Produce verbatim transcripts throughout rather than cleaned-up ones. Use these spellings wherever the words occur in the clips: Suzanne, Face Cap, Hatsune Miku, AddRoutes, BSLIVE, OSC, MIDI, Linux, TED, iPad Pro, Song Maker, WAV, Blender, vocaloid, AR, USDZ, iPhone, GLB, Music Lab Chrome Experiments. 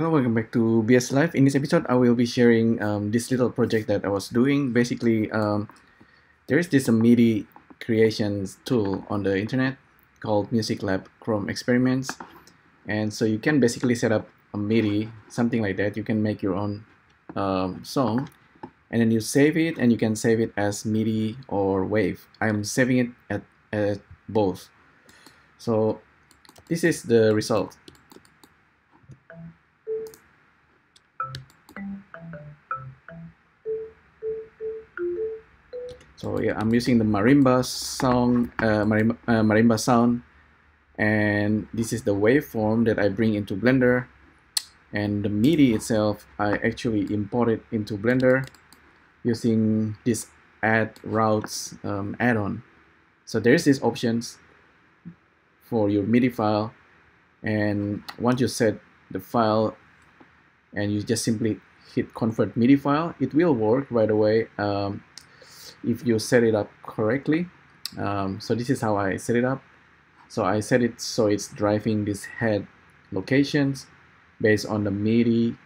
Hello, welcome back to B S Live. In this episode, I will be sharing um, this little project that I was doing. Basically, um, there is this MIDI creations tool on the internet called Music Lab Chrome Experiments. And so you can basically set up a MIDI, something like that. You can make your own um, song, and then you save it, and you can save it as MIDI or wave. I'm saving it at, at both. So this is the result. So yeah, I'm using the marimba sound, uh, marimba, uh, marimba sound, and this is the waveform that I bring into Blender. And the MIDI itself, I actually import it into Blender using this AddRoutes um, add-on. So there's these options for your MIDI file, and once you set the file, and you just simply hit Convert MIDI File, it will work right away. Um, if you set it up correctly. Um, so this is how I set it up. So I set it so it's driving these head locations based on the MIDI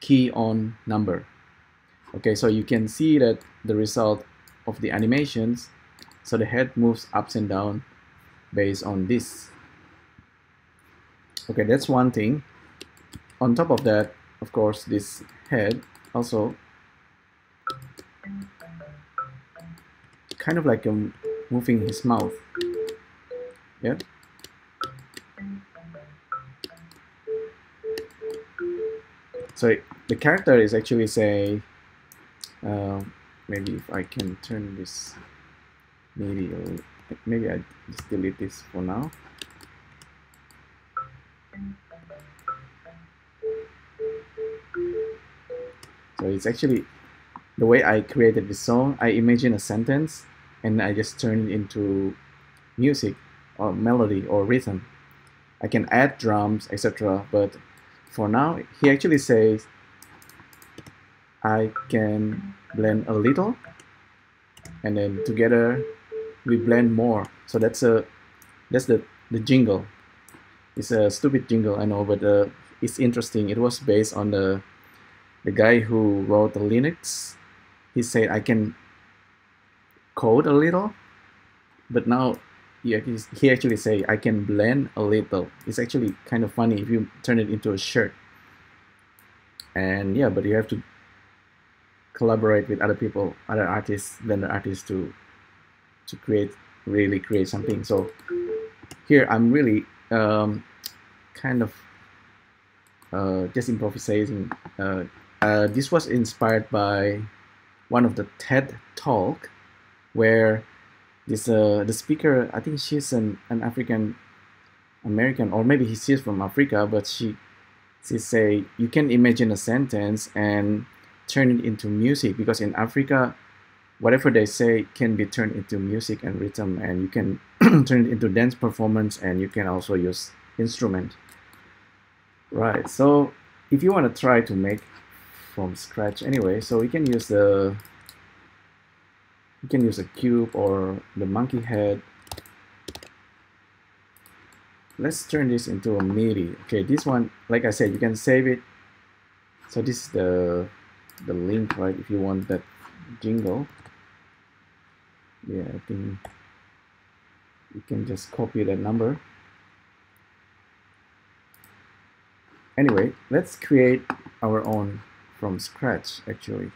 key on number. Okay, so you can see that the result of the animations, so the head moves ups and down based on this. Okay, that's one thing. On top of that, of course, this head also kind of like um, moving his mouth, yeah. So it, the character is actually say, uh, maybe if I can turn this, maybe maybe I just delete this for now. So it's actually the way I created this song. I imagine a sentence, and I just turn it into music or melody or rhythm. I can add drums, et cetera. But for now, he actually says, I can blend a little, and then together we blend more. So that's a that's the, the jingle. It's a stupid jingle, I know, but uh, it's interesting. It was based on the, the guy who wrote the Linux. He said, I can code a little, but now he actually say, I can blend a little. It's actually kind of funny if you turn it into a shirt. And yeah, but you have to collaborate with other people, other artists, Blender artists to to create, really create something. So here I'm really um, kind of uh, just improvising. Uh, uh, this was inspired by one of the TED talk, where this uh, the speaker, I think she's an, an African American, or maybe she's from Africa, but she she say you can imagine a sentence and turn it into music, because in Africa, whatever they say can be turned into music and rhythm, and you can turn it into dance performance, and you can also use instrument. Right. So if you want to try to make from scratch anyway, so we can use the you can use a cube or the monkey head. Let's turn this into a MIDI. Okay, this one, like I said, you can save it. So this is the the link, right? If you want that jingle. Yeah, I think you can just copy that number. Anyway, let's create our own from scratch actually.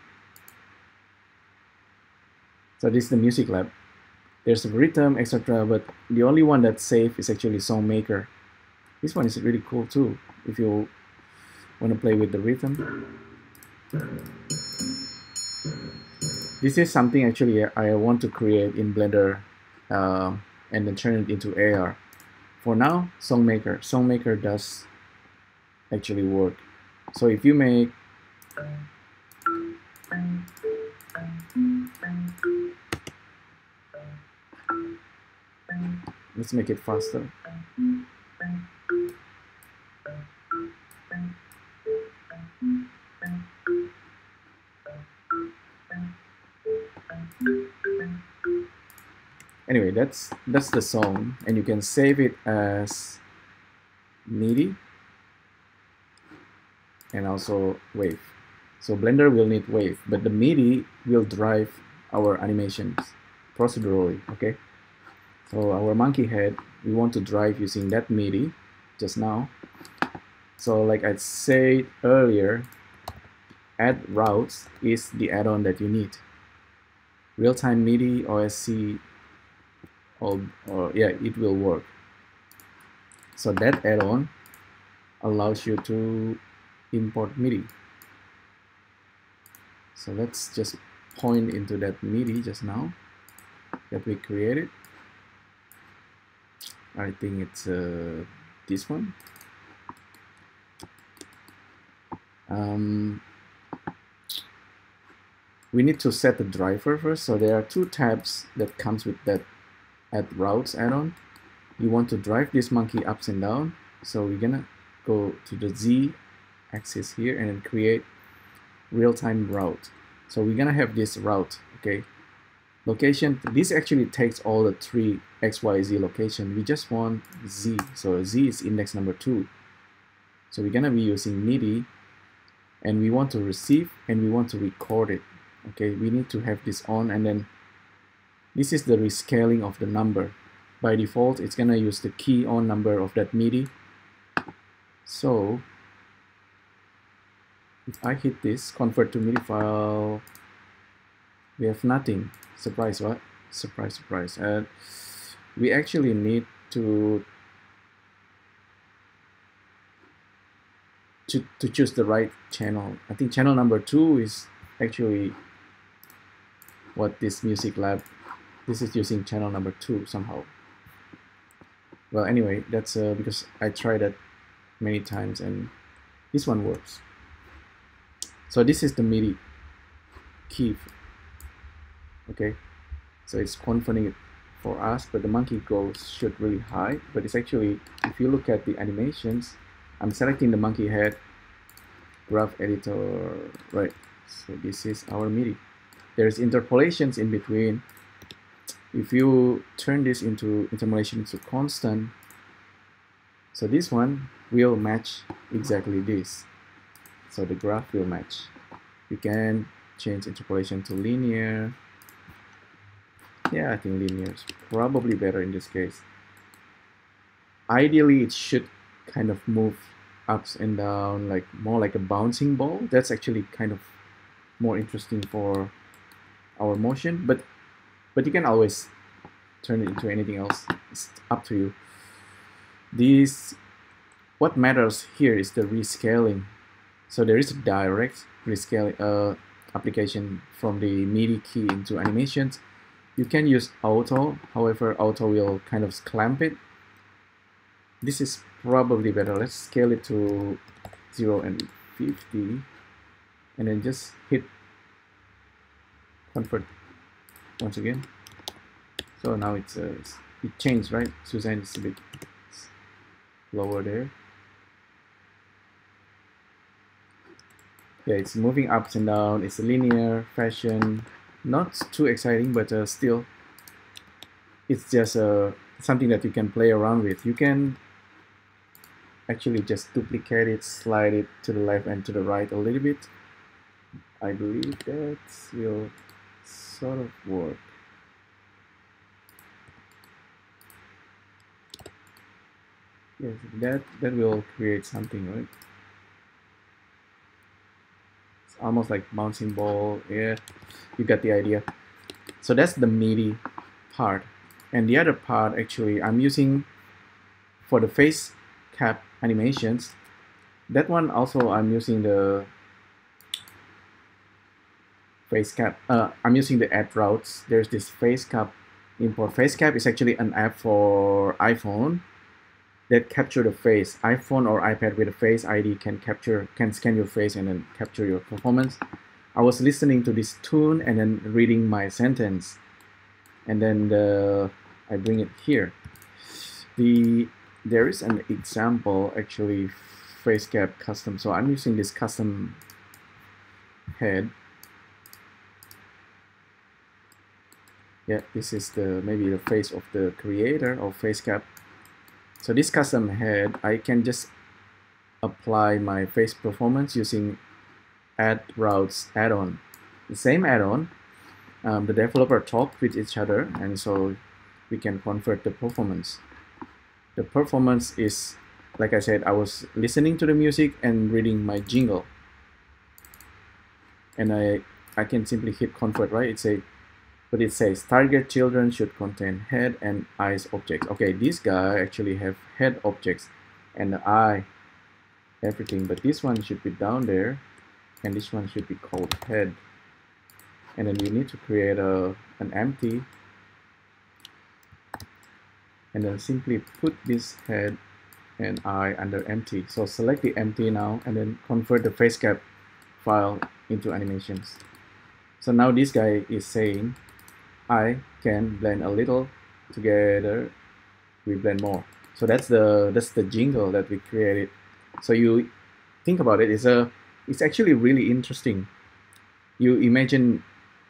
So this is the Music Lab. There's a rhythm, et cetera. But the only one that's safe is actually Song Maker. This one is really cool too, if you want to play with the rhythm. This is something actually I want to create in Blender uh, and then turn it into A R. For now, Song Maker. Song Maker does actually work. So if you make Let's make it faster. Anyway, that's that's the song, and you can save it as MIDI. and also wave. So Blender will need wave, but the MIDI will drive our animations procedurally, okay? So our monkey head, we want to drive using that MIDI just now. So like I said earlier, AddRoutes is the add-on that you need. Real-time MIDI, O S C, or, or yeah, it will work. So that add-on allows you to import MIDI. So let's just point into that MIDI just now that we created. I think it's uh, this one. Um, we need to set the driver first. So there are two tabs that comes with that AddRoutes add-on. You want to drive this monkey ups and down. So we're gonna go to the Z axis here and then create real-time route. So we're gonna have this route, okay? Location, this actually takes all the three X Y Z location. We just want Z. So Z is index number two. So we're gonna be using MIDI, and we want to receive and we want to record it. Okay, we need to have this on, and then this is the rescaling of the number. By default, it's gonna use the key on number of that MIDI. So if I hit this, convert to MIDI file, we have nothing. Surprise, what? Surprise, surprise. Uh, we actually need to To, to choose the right channel. I think channel number two is actually what this Music Lab, this is using channel number two somehow. Well, anyway, that's uh, because I tried that many times and this one works. So this is the MIDI key, okay? So it's converting it for us, but the monkey goes should really high, but it's actually, if you look at the animations, I'm selecting the monkey head, graph editor, right? So this is our MIDI. There's interpolations in between. If you turn this into interpolation to constant, so this one will match exactly this. So the graph will match. You can change interpolation to linear. Yeah, I think linear is probably better in this case. Ideally, it should kind of move ups and down, like more like a bouncing ball. That's actually kind of more interesting for our motion, but but you can always turn it into anything else. It's up to you. These, what matters here is the rescaling. So there is a direct rescaling uh, application from the MIDI key into animations. You can use auto, however auto will kind of clamp it. This is probably better. Let's scale it to zero and fifty and then just hit convert once again. So now it's uh, it changed, right? Suzanne is a bit lower there. Yeah, it's moving up and down. It's a linear fashion. Not too exciting, but uh, still it's just uh, something that you can play around with. You can actually just duplicate it, slide it to the left and to the right a little bit. I believe that will sort of work. Yes, that, that will create something, right? It's almost like bouncing ball. Yeah, you got the idea. So that's the MIDI part. And the other part, actually, I'm using for the face cap animations. That one also I'm using the face cap. Uh, I'm using the AddRoutes. There's this face cap import. Face cap is actually an app for iPhone that capture the face. iPhone or iPad with a face I D can capture, can scan your face and then capture your performance. I was listening to this tune and then reading my sentence, and then the, I bring it here. The There is an example actually, face cap custom. So I'm using this custom head. Yeah, this is the maybe the face of the creator or face cap. So this custom head, I can just apply my face performance using AddRoutes add-on. The same add-on, um, the developer talked with each other, and so we can convert the performance. The performance is, like I said, I was listening to the music and reading my jingle. And I, I can simply hit convert, right? It's a, but it says target children should contain head and eyes objects. Okay, this guy actually have head objects and the eye, everything. But this one should be down there, and this one should be called head. And then we need to create a an empty, and then simply put this head and eye under empty. So select the empty now, and then convert the face cap file into animations. So now this guy is saying, I can blend a little, together we blend more. So that's the that's the jingle that we created. So you think about it, it's a it's actually really interesting. You imagine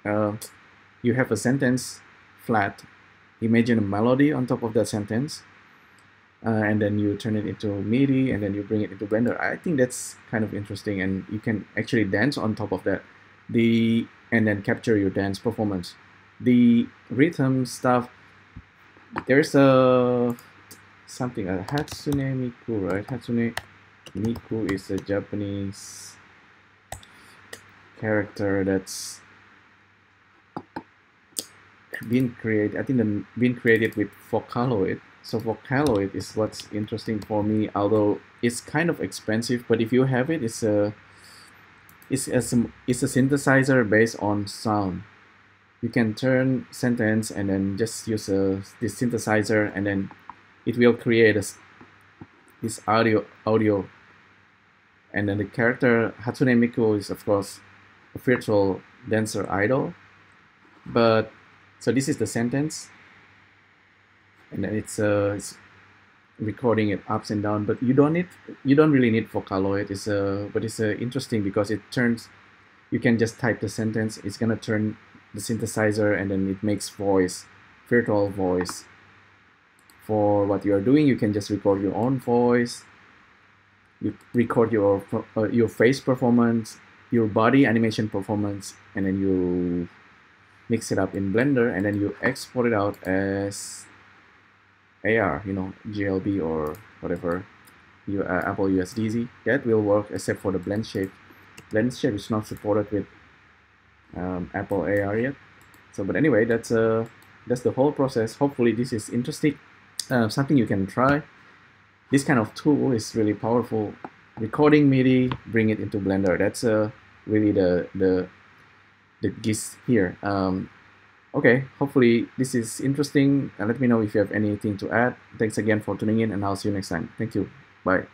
uh, you have a sentence flat, imagine a melody on top of that sentence, uh, and then you turn it into MIDI, and then you bring it into Blender. I think that's kind of interesting, and you can actually dance on top of that, the and then capture your dance performance. The rhythm stuff, there's a something uh, Hatsune Miku, right? Hatsune Miku is a Japanese character that's been created, I think the, been created with Vocaloid. So Vocaloid is what's interesting for me, although it's kind of expensive, but if you have it, it's a it's a, it's a synthesizer based on sound. You can turn sentence and then just use a, this synthesizer, and then it will create a, this audio audio. And then the character Hatsune Miku is of course a virtual dancer idol. But so this is the sentence, and then it's, uh, it's recording it ups and down. But you don't need you don't really need Vocaloid. It's a but it's a interesting because it turns. You can just type the sentence. It's gonna turn the synthesizer, and then it makes voice, virtual voice. For what you are doing, you can just record your own voice. You record your uh, your face performance, your body animation performance, and then you mix it up in Blender, and then you export it out as A R, you know, G L B or whatever, you uh, Apple U S D Z. That will work except for the blend shape. Blend shape is not supported with um, Apple A R yet. So, but anyway, that's uh, that's the whole process. Hopefully, this is interesting. Uh, something you can try. This kind of tool is really powerful. Recording MIDI, bring it into Blender. That's uh, really the the the gist here. Um, okay, hopefully this is interesting. Uh, let me know if you have anything to add. Thanks again for tuning in, and I'll see you next time. Thank you. Bye.